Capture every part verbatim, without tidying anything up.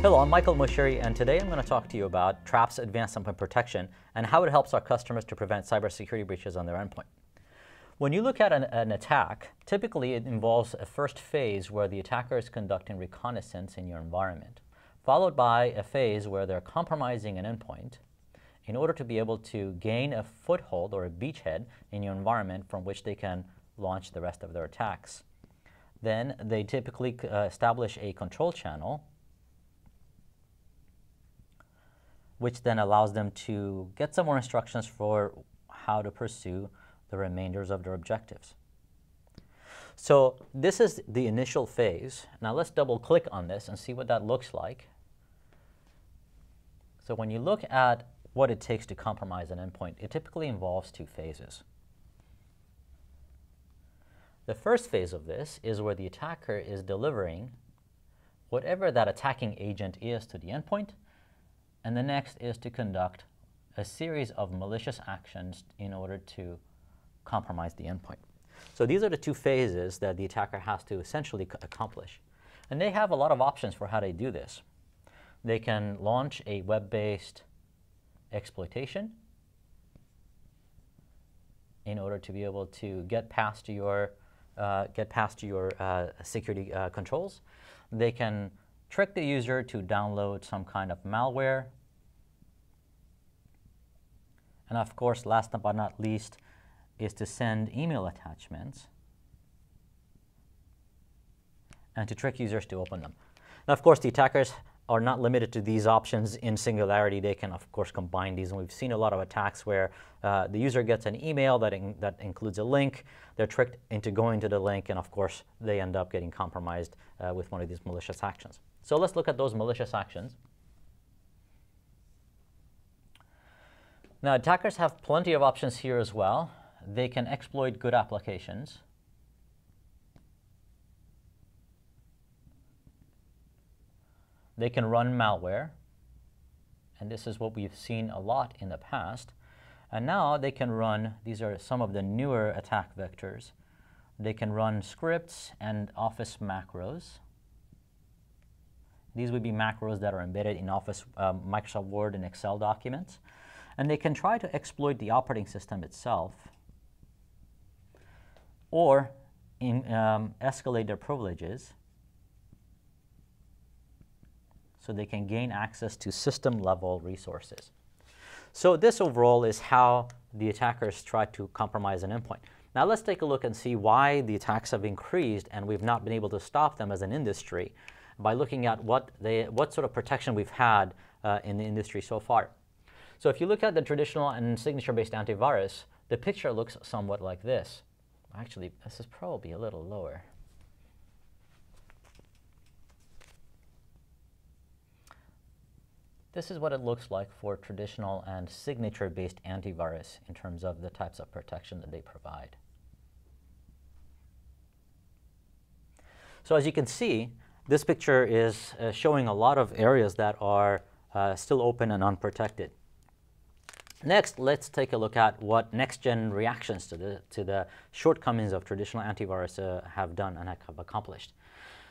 Hello, I'm Michael Moshiri, and today I'm going to talk to you about Traps Advanced Endpoint Protection and how it helps our customers to prevent cybersecurity breaches on their endpoint. When you look at an, an attack, typically it involves a first phase where the attacker is conducting reconnaissance in your environment, followed by a phase where they're compromising an endpoint in order to be able to gain a foothold or a beachhead in your environment from which they can launch the rest of their attacks. Then they typically uh, establish a control channel, which then allows them to get some more instructions for how to pursue the remainders of their objectives. So this is the initial phase. Now let's double click on this and see what that looks like. So when you look at what it takes to compromise an endpoint, it typically involves two phases. The first phase of this is where the attacker is delivering whatever that attacking agent is to the endpoint, and the next is to conduct a series of malicious actions in order to compromise the endpoint. So these are the two phases that the attacker has to essentially accomplish. And they have a lot of options for how they do this. They can launch a web-based exploitation in order to be able to get past your, uh, get past your uh, security uh, controls. They can trick the user to download some kind of malware. And of course, last but not least, is to send email attachments and to trick users to open them. Now, of course, the attackers are not limited to these options in singularity. They can, of course, combine these. And we've seen a lot of attacks where uh, the user gets an email that, in, that includes a link. They're tricked into going to the link. And, of course, they end up getting compromised uh, with one of these malicious actions. So let's look at those malicious actions. Now, attackers have plenty of options here as well. They can exploit good applications. They can run malware, and this is what we've seen a lot in the past. And now they can run, these are some of the newer attack vectors. They can run scripts and Office macros. These would be macros that are embedded in Office, um, Microsoft Word and Excel documents. And they can try to exploit the operating system itself or in, um, escalate their privileges, so they can gain access to system-level resources. So this overall is how the attackers try to compromise an endpoint. Now let's take a look and see why the attacks have increased and we've not been able to stop them as an industry by looking at what, they, what sort of protection we've had uh, in the industry so far. So if you look at the traditional and signature-based antivirus, the picture looks somewhat like this. Actually, this is probably a little lower. This is what it looks like for traditional and signature-based antivirus in terms of the types of protection that they provide. So as you can see, this picture is uh, showing a lot of areas that are uh, still open and unprotected. Next, let's take a look at what next-gen reactions to the, to the shortcomings of traditional antivirus uh, have done and have accomplished.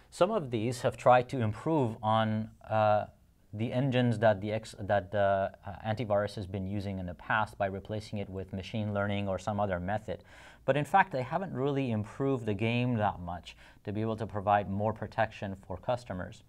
Some of these have tried to improve on uh, the engines that the ex that the uh, antivirus has been using in the past by replacing it with machine learning or some other method. But in fact, they haven't really improved the game that much to be able to provide more protection for customers.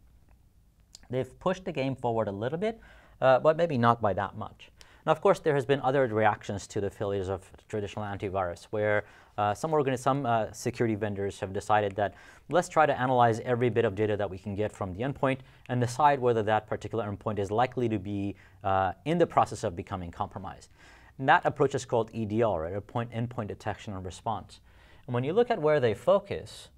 They've pushed the game forward a little bit, uh, but maybe not by that much. Now, of course, there has been other reactions to the failures of traditional antivirus, where uh, some, some uh, security vendors have decided that let's try to analyze every bit of data that we can get from the endpoint and decide whether that particular endpoint is likely to be uh, in the process of becoming compromised. And that approach is called E D R, right? Endpoint, endpoint detection and response. And when you look at where they focus,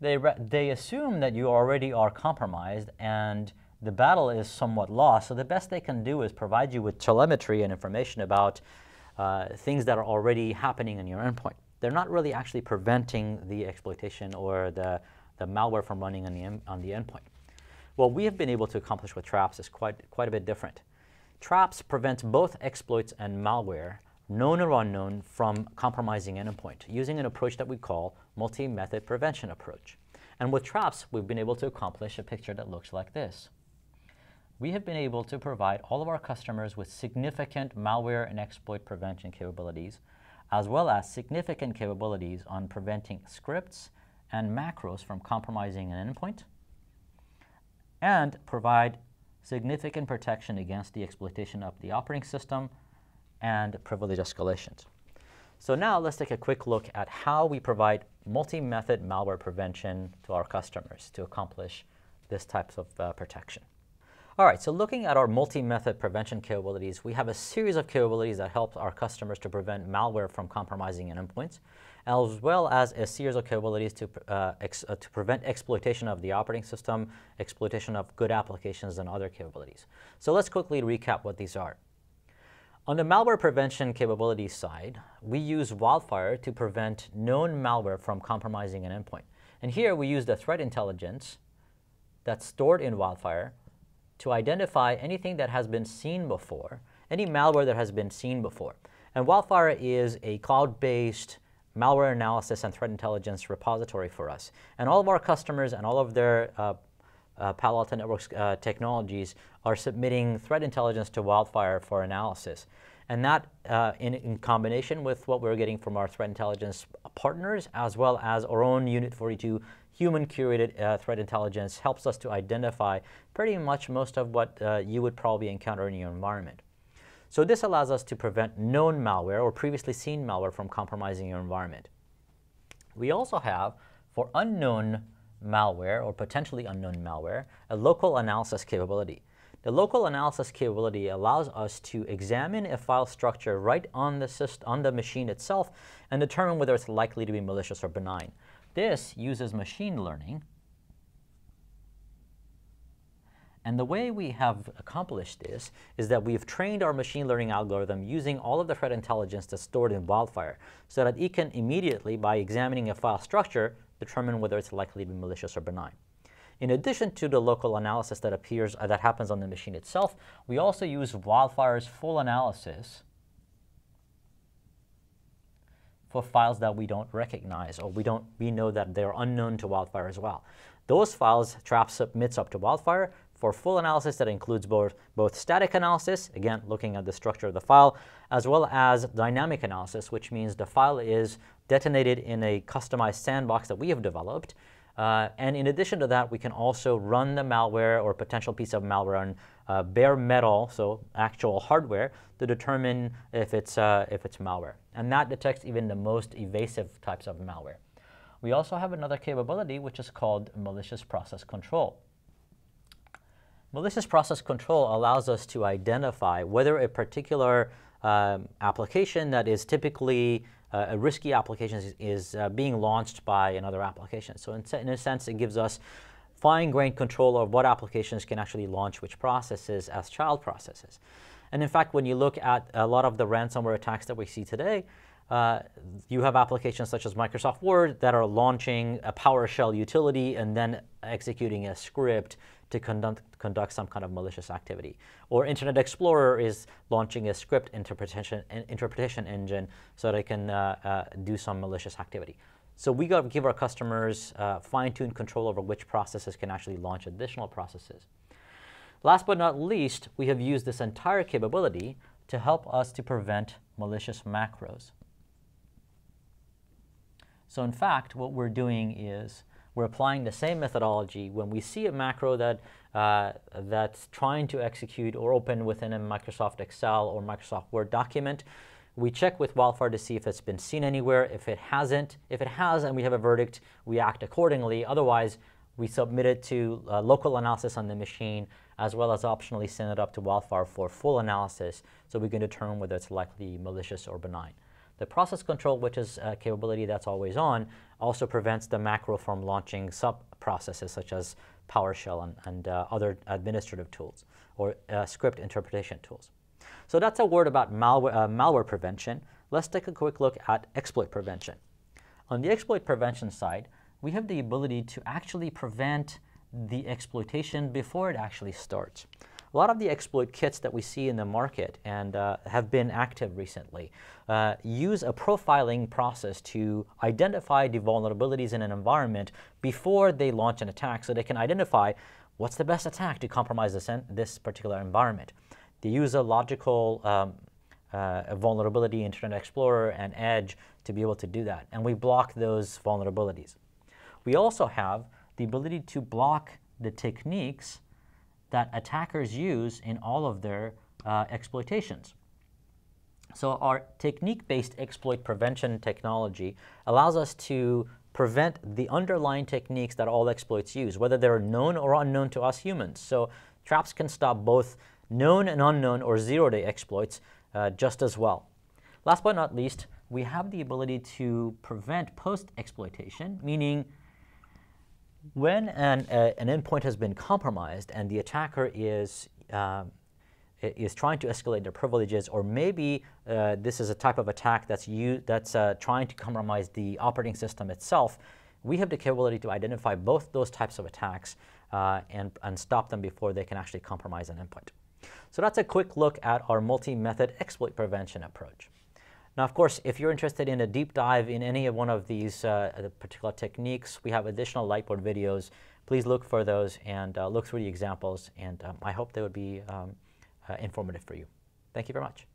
they, re they assume that you already are compromised and the battle is somewhat lost, so the best they can do is provide you with telemetry and information about uh, things that are already happening in your endpoint. They're not really actually preventing the exploitation or the, the malware from running on the, on the endpoint. What we have been able to accomplish with Traps is quite, quite a bit different. Traps prevents both exploits and malware, known or unknown, from compromising an endpoint using an approach that we call multi-method prevention approach. And with Traps, we've been able to accomplish a picture that looks like this. we have been able to provide all of our customers with significant malware and exploit prevention capabilities, as well as significant capabilities on preventing scripts and macros from compromising an endpoint, and provide significant protection against the exploitation of the operating system and privilege escalations. So now let's take a quick look at how we provide multi-method malware prevention to our customers to accomplish this types of uh, protection. All right, so looking at our multi-method prevention capabilities, we have a series of capabilities that help our customers to prevent malware from compromising endpoints, as well as a series of capabilities to, uh, ex uh, to prevent exploitation of the operating system, exploitation of good applications, and other capabilities. So let's quickly recap what these are. On the malware prevention capabilities side, we use Wildfire to prevent known malware from compromising an endpoint. And here we use the threat intelligence that's stored in Wildfire to identify anything that has been seen before, any malware that has been seen before. And Wildfire is a cloud-based malware analysis and threat intelligence repository for us. And all of our customers and all of their uh, Uh, Palo Alto Networks uh, technologies are submitting threat intelligence to Wildfire for analysis. And that uh, in, in combination with what we're getting from our threat intelligence partners, as well as our own Unit forty-two human-curated uh, threat intelligence, helps us to identify pretty much most of what uh, you would probably encounter in your environment. So this allows us to prevent known malware or previously seen malware from compromising your environment. We also have, for unknown malware or potentially unknown malware, a local analysis capability. The local analysis capability allows us to examine a file structure right on the system, on the machine itself, and determine whether it's likely to be malicious or benign. This uses machine learning. And the way we have accomplished this is that we've trained our machine learning algorithm using all of the threat intelligence that's stored in Wildfire, so that it can immediately, by examining a file structure, determine whether it's likely to be malicious or benign. In addition to the local analysis that appears uh, that happens on the machine itself, we also use Wildfire's full analysis for files that we don't recognize or we don't we know that they're unknown to Wildfire as well. Those files Traps submits up to Wildfire for full analysis that includes both both static analysis, again looking at the structure of the file, as well as dynamic analysis, which means the file is detonated in a customized sandbox that we have developed. Uh, and in addition to that, we can also run the malware or potential piece of malware on uh, bare metal, so actual hardware, to determine if it's, uh, if it's malware. And that detects even the most evasive types of malware. We also have another capability, which is called malicious process control. Malicious process control allows us to identify whether a particular um, application that is typically Uh, a risky application is, is uh, being launched by another application. So in, in a sense, it gives us fine-grained control of what applications can actually launch which processes as child processes. And in fact, when you look at a lot of the ransomware attacks that we see today, uh, you have applications such as Microsoft Word that are launching a PowerShell utility and then executing a script to conduct, conduct some kind of malicious activity. Or Internet Explorer is launching a script interpretation, interpretation engine so that it can uh, uh, do some malicious activity. So we got to give our customers uh, fine-tuned control over which processes can actually launch additional processes. Last but not least, we have used this entire capability to help us to prevent malicious macros. So in fact, what we're doing is we're applying the same methodology when we see a macro that, uh, that's trying to execute or open within a Microsoft Excel or Microsoft Word document. We check with Wildfire to see if it's been seen anywhere. If it hasn't, if it has and we have a verdict, we act accordingly. Otherwise, we submit it to uh, local analysis on the machine, as well as optionally send it up to Wildfire for full analysis so we can determine whether it's likely malicious or benign. The process control, which is a capability that's always on, also prevents the macro from launching sub-processes such as PowerShell and, and uh, other administrative tools or uh, script interpretation tools. So that's a word about malware, uh, malware prevention. Let's take a quick look at exploit prevention. On the exploit prevention side, we have the ability to actually prevent the exploitation before it actually starts. A lot of the exploit kits that we see in the market and uh, have been active recently uh, use a profiling process to identify the vulnerabilities in an environment before they launch an attack, so they can identify what's the best attack to compromise this, in, this particular environment? They use a logical um, uh, vulnerability, Internet Explorer and Edge, to be able to do that. And we block those vulnerabilities. We also have the ability to block the techniques that attackers use in all of their uh, exploitations. So our technique-based exploit prevention technology allows us to prevent the underlying techniques that all exploits use, whether they're known or unknown to us humans. So Traps can stop both known and unknown or zero-day exploits uh, just as well. Last but not least, we have the ability to prevent post-exploitation, meaning when an, uh, an endpoint has been compromised and the attacker is, uh, is trying to escalate their privileges, or maybe uh, this is a type of attack that's, that's uh, trying to compromise the operating system itself, we have the capability to identify both those types of attacks uh, and, and stop them before they can actually compromise an endpoint. So that's a quick look at our multi-method exploit prevention approach. Now, of course, if you're interested in a deep dive in any of one of these uh, particular techniques, we have additional Lightboard videos. Please look for those and uh, look through the examples, and um, I hope they would be um, uh, informative for you. Thank you very much.